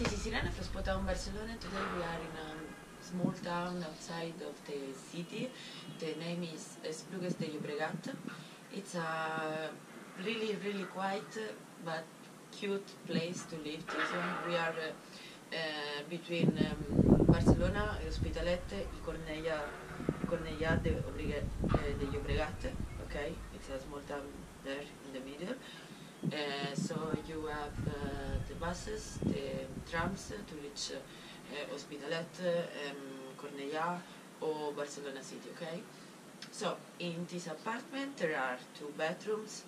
It is Irene from Spotahome, Barcelona. Today we are in a small town outside of the city. The name is Esplugues de Llobregat. It's a really quiet but cute place to live. We are between Barcelona, Hospitalet, and Cornellà de Llobregat. Okay, it's a small town there in the middle. So you have the buses, the trams to reach Hospitalet, Cornellà or Barcelona City, okay? So in this apartment there are two bathrooms,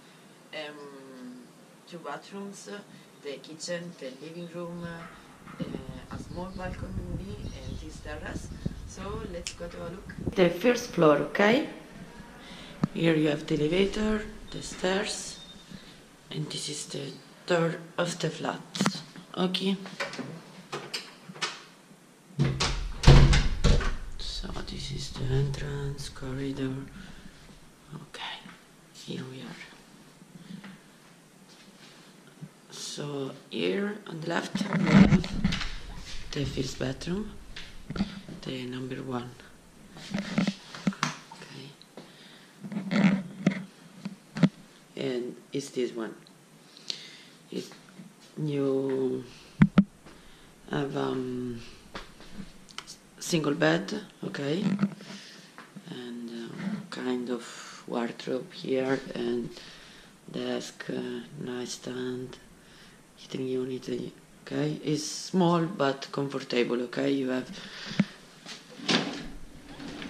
the kitchen, the living room, a small balcony and this terrace. So let's go to a look. The first floor, okay? Here you have the elevator, the stairs. And this is the door of the flat. Okay. So this is the entrance, corridor. Okay, here we are. So here on the left we have the first bedroom, the number one. And it's this one. You have a single bed, okay, and kind of wardrobe here, and desk, nightstand, heating unit, okay. It's small but comfortable, okay. You have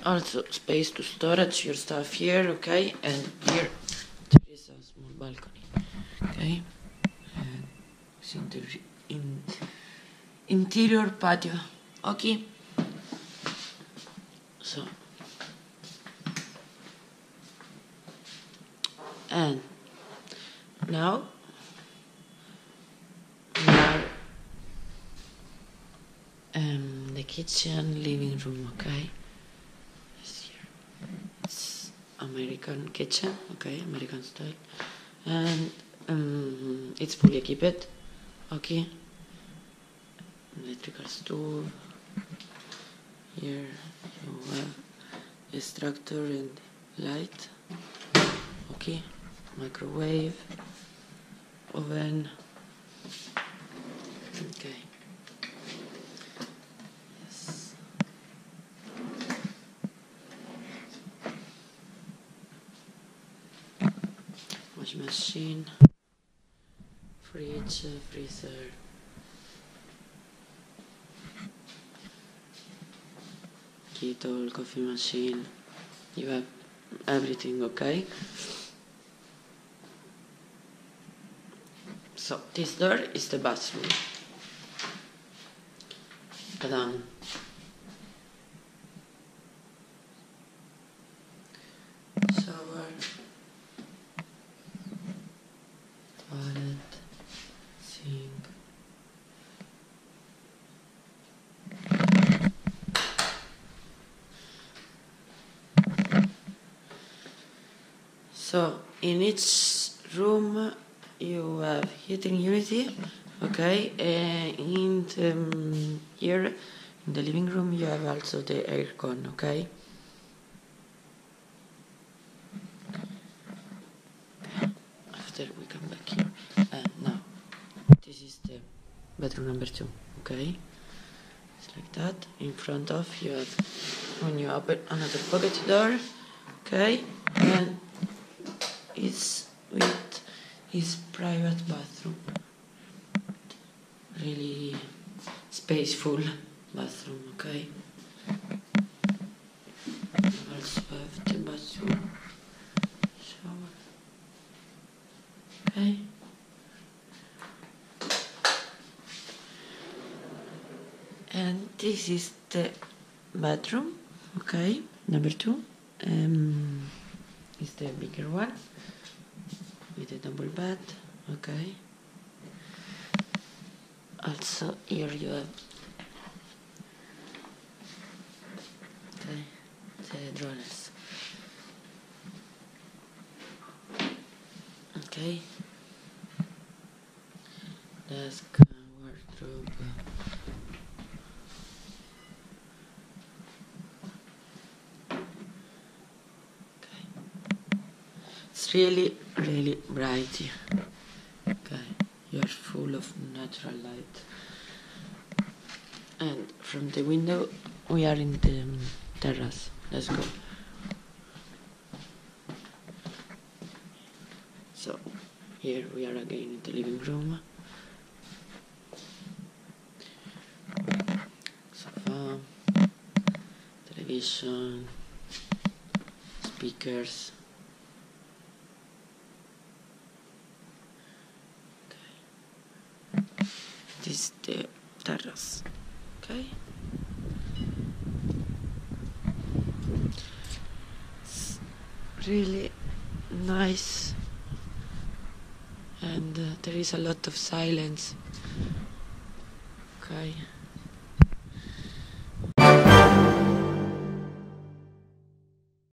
also space to storage your stuff here, okay, and here small balcony, okay, and it's in interior patio, okay. So and now we are the kitchen, living room, okay. American kitchen, okay, American style, and it's fully equipped, okay. Electrical stove. Here you have extractor and light, okay. Microwave, oven, okay. Machine, fridge, freezer, kettle, coffee machine. You have everything, okay? So this door is the bathroom. Ta-dam. So in each room you have heating unit, okay. In the, here in the living room you have also the aircon, okay. After we come back here, and now this is the bedroom number 2, okay. It's like that. In front of you have, when you open another pocket door, okay, and it's with his private bathroom. Really spaceful bathroom, okay. Also have the bathroom shower. Okay. And this is the bedroom, okay, number 2. It's the bigger one with a double bed, okay. Also here you have, okay, the drawers, okay, desk, wardrobe. It's really, really bright here. Okay, you're full of natural light. And from the window, we are in the terrace. Let's go. So, here we are again in the living room. Sofa, television, speakers. This is the terrace, okay? It's really nice, and there is a lot of silence, okay?